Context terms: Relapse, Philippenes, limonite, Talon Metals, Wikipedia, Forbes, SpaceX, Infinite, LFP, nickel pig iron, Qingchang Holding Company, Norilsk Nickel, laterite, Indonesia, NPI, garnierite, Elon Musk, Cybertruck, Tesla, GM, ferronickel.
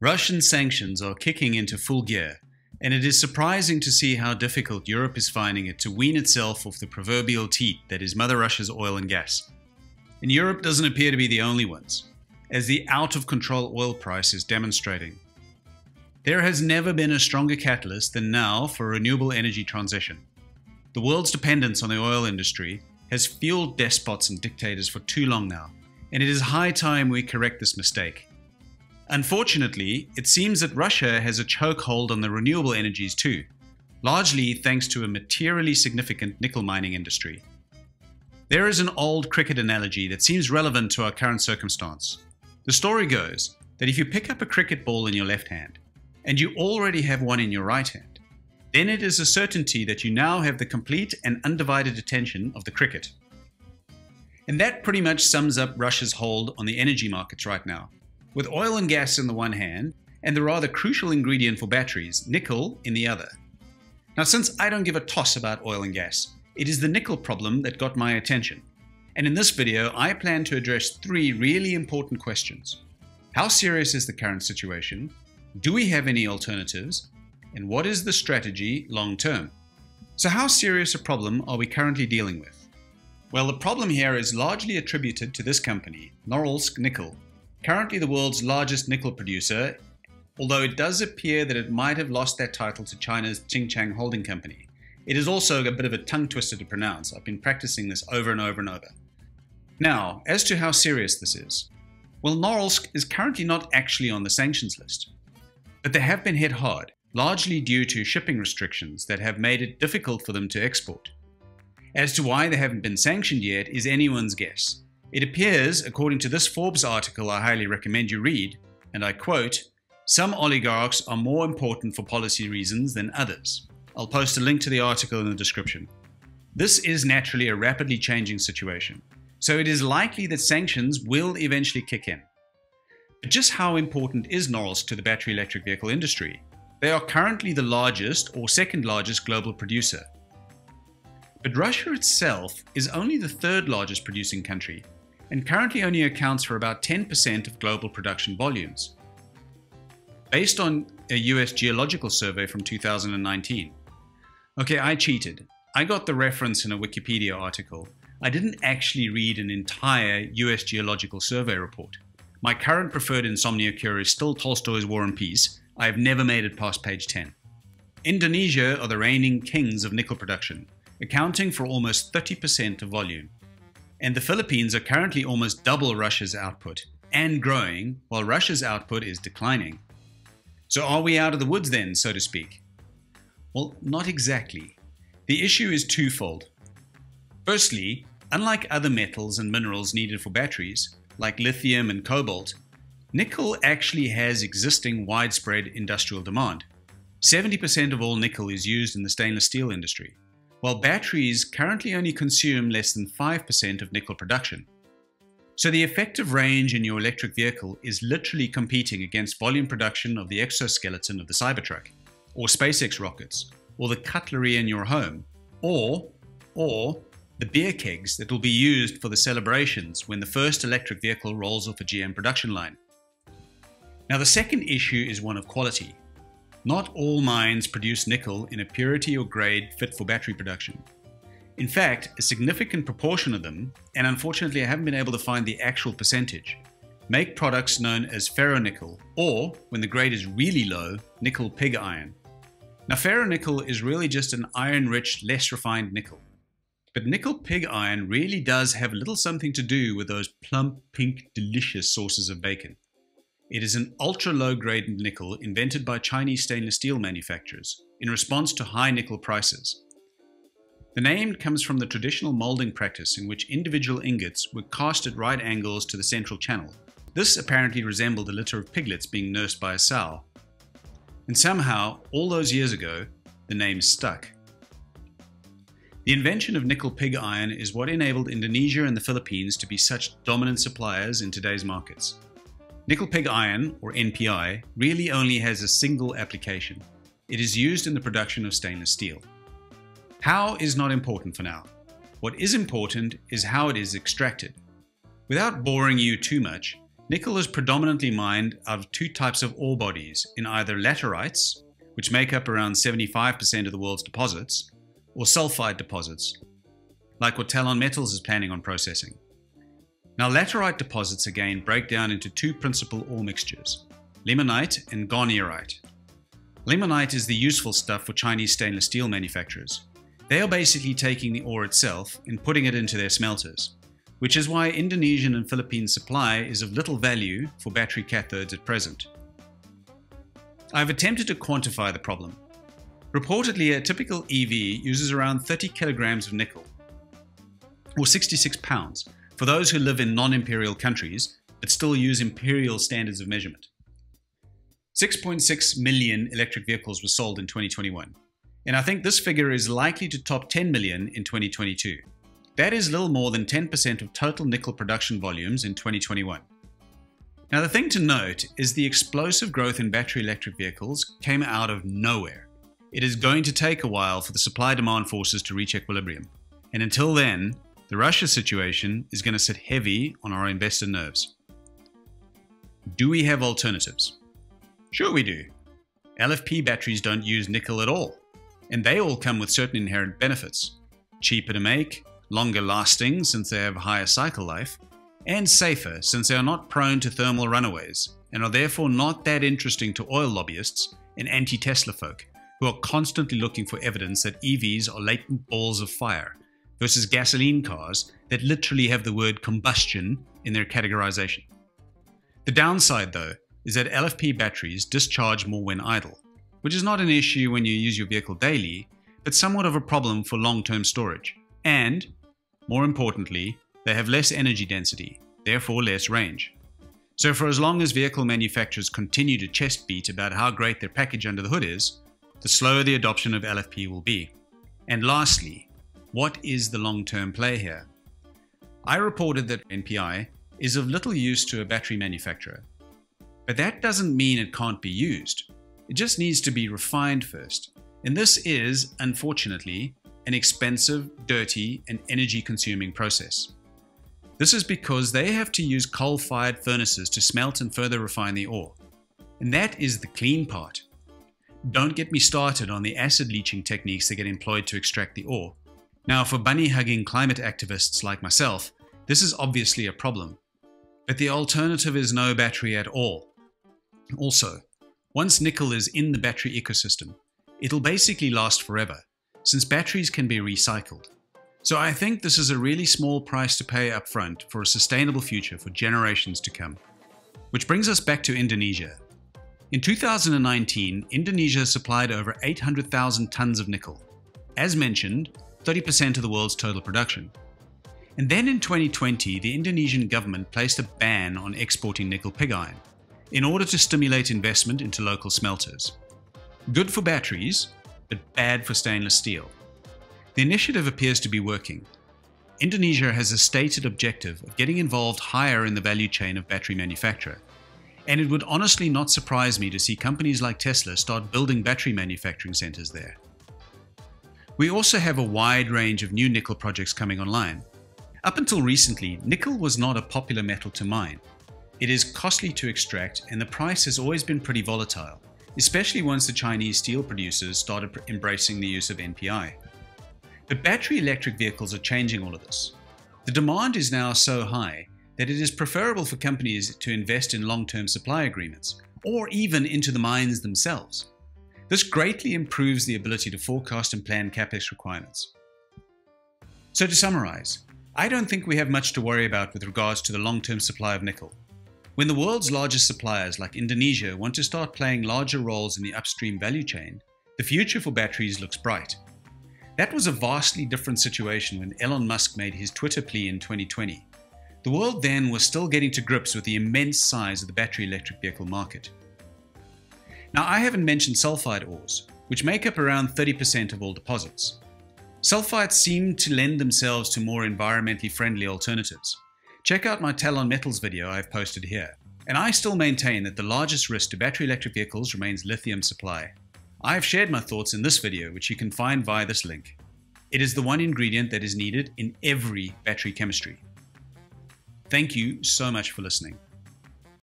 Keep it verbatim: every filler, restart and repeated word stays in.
Russian sanctions are kicking into full gear, and it is surprising to see how difficult Europe is finding it to wean itself off the proverbial teat that is Mother Russia's oil and gas. And Europe doesn't appear to be the only ones, as the out-of-control oil price is demonstrating. There has never been a stronger catalyst than now for renewable energy transition. The world's dependence on the oil industry has fueled despots and dictators for too long now, and it is high time we correct this mistake. Unfortunately, it seems that Russia has a chokehold on the renewable energies too, largely thanks to a materially significant nickel mining industry. There is an old cricket analogy that seems relevant to our current circumstance. The story goes that if you pick up a cricket ball in your left hand, and you already have one in your right hand, then it is a certainty that you now have the complete and undivided attention of the cricket. And that pretty much sums up Russia's hold on the energy markets right now, with oil and gas in the one hand, and the rather crucial ingredient for batteries, nickel, in the other. Now, since I don't give a toss about oil and gas, it is the nickel problem that got my attention. And in this video, I plan to address three really important questions. How serious is the current situation? Do we have any alternatives? And what is the strategy long term? So how serious a problem are we currently dealing with? Well, the problem here is largely attributed to this company, Norilsk Nickel, currently the world's largest nickel producer, although it does appear that it might have lost that title to China's Qingchang Holding Company. It is also a bit of a tongue twister to pronounce. I've been practicing this over and over and over. Now, as to how serious this is. Well, Norilsk is currently not actually on the sanctions list, but they have been hit hard, largely due to shipping restrictions that have made it difficult for them to export. As to why they haven't been sanctioned yet is anyone's guess. It appears, according to this Forbes article I highly recommend you read, and I quote, "Some oligarchs are more important for policy reasons than others." I'll post a link to the article in the description. This is naturally a rapidly changing situation, so it is likely that sanctions will eventually kick in. But just how important is Norilsk to the battery electric vehicle industry? They are currently the largest or second largest global producer. But Russia itself is only the third largest producing country, and currently only accounts for about ten percent of global production volumes, based on a U S geological survey from two thousand nineteen. Okay, I cheated. I got the reference in a Wikipedia article. I didn't actually read an entire U S geological survey report. My current preferred insomnia cure is still Tolstoy's War and Peace. I have never made it past page ten. Indonesia are the reigning kings of nickel production, accounting for almost thirty percent of volume. And the Philippines are currently almost double Russia's output, and growing, while Russia's output is declining. So are we out of the woods then, so to speak? Well, not exactly. The issue is twofold. Firstly, unlike other metals and minerals needed for batteries, like lithium and cobalt, nickel actually has existing widespread industrial demand. seventy percent of all nickel is used in the stainless steel industry, while batteries currently only consume less than five percent of nickel production. So the effective range in your electric vehicle is literally competing against volume production of the exoskeleton of the Cybertruck, or SpaceX rockets, or the cutlery in your home, or, or the beer kegs that will be used for the celebrations when the first electric vehicle rolls off a G M production line. Now the second issue is one of quality. Not all mines produce nickel in a purity or grade fit for battery production. In fact, a significant proportion of them, and unfortunately I haven't been able to find the actual percentage, make products known as ferronickel, or, when the grade is really low, nickel pig iron. Now ferronickel is really just an iron-rich, less refined nickel. But nickel pig iron really does have little something to do with those plump, pink, delicious sauces of bacon. It is an ultra-low-grade nickel invented by Chinese stainless steel manufacturers in response to high nickel prices. The name comes from the traditional molding practice in which individual ingots were cast at right angles to the central channel. This apparently resembled a litter of piglets being nursed by a sow. And somehow, all those years ago, the name stuck. The invention of nickel pig iron is what enabled Indonesia and the Philippines to be such dominant suppliers in today's markets. Nickel pig iron, or N P I, really only has a single application. It is used in the production of stainless steel. How is not important for now. What is important is how it is extracted. Without boring you too much, Nickel is predominantly mined out of two types of ore bodies, in either laterites, which make up around seventy-five percent of the world's deposits, or sulfide deposits, like what Talon Metals is planning on processing. Now, laterite deposits again break down into two principal ore mixtures, limonite and garnierite. Limonite is the useful stuff for Chinese stainless steel manufacturers. They are basically taking the ore itself and putting it into their smelters, which is why Indonesian and Philippine supply is of little value for battery cathodes at present. I've attempted to quantify the problem. Reportedly, a typical E V uses around thirty kilograms of nickel, or sixty-six pounds, for those who live in non-imperial countries but still use imperial standards of measurement. six point six million electric vehicles were sold in twenty twenty-one, and I think this figure is likely to top ten million in twenty twenty-two. That is little more than ten percent of total nickel production volumes in twenty twenty-one. Now, the thing to note is the explosive growth in battery electric vehicles came out of nowhere. It is going to take a while for the supply-demand forces to reach equilibrium, and until then, the Russia situation is going to sit heavy on our investor nerves. Do we have alternatives? Sure we do. L F P batteries don't use nickel at all, and they all come with certain inherent benefits. Cheaper to make, longer lasting since they have higher cycle life, and safer since they are not prone to thermal runaways and are therefore not that interesting to oil lobbyists and anti-Tesla folk who are constantly looking for evidence that E Vs are latent balls of fire versus gasoline cars that literally have the word combustion in their categorization. The downside, though, is that L F P batteries discharge more when idle, which is not an issue when you use your vehicle daily, but somewhat of a problem for long-term storage. And, more importantly, they have less energy density, therefore less range. So for as long as vehicle manufacturers continue to chest beat about how great their package under the hood is, the slower the adoption of L F P will be. And lastly, what is the long-term play here? I reported that N P I is of little use to a battery manufacturer. But that doesn't mean it can't be used. It just needs to be refined first. And this is, unfortunately, an expensive, dirty, and energy-consuming process. This is because they have to use coal-fired furnaces to smelt and further refine the ore. And that is the clean part. Don't get me started on the acid leaching techniques that get employed to extract the ore. Now, for bunny-hugging climate activists like myself, this is obviously a problem. But the alternative is no battery at all. Also, once nickel is in the battery ecosystem, it'll basically last forever, since batteries can be recycled. So I think this is a really small price to pay up front for a sustainable future for generations to come. Which brings us back to Indonesia. In two thousand nineteen, Indonesia supplied over eight hundred thousand tons of nickel. As mentioned, thirty percent of the world's total production. And then in twenty twenty, the Indonesian government placed a ban on exporting nickel pig iron in order to stimulate investment into local smelters. Good for batteries, but bad for stainless steel. The initiative appears to be working. Indonesia has a stated objective of getting involved higher in the value chain of battery manufacture. And it would honestly not surprise me to see companies like Tesla start building battery manufacturing centers there. We also have a wide range of new nickel projects coming online. Up until recently, nickel was not a popular metal to mine. It is costly to extract and the price has always been pretty volatile, especially once the Chinese steel producers started embracing the use of N P I. But battery electric vehicles are changing all of this. The demand is now so high that it is preferable for companies to invest in long-term supply agreements, or even into the mines themselves. This greatly improves the ability to forecast and plan capex requirements. So to summarize, I don't think we have much to worry about with regards to the long-term supply of nickel. When the world's largest suppliers like Indonesia want to start playing larger roles in the upstream value chain, the future for batteries looks bright. That was a vastly different situation when Elon Musk made his Twitter plea in twenty twenty. The world then was still getting to grips with the immense size of the battery electric vehicle market. Now, I haven't mentioned sulfide ores, which make up around thirty percent of all deposits. Sulfides seem to lend themselves to more environmentally friendly alternatives. Check out my Talon Metals video I've posted here. And I still maintain that the largest risk to battery electric vehicles remains lithium supply. I've shared my thoughts in this video, which you can find via this link. It is the one ingredient that is needed in every battery chemistry. Thank you so much for listening.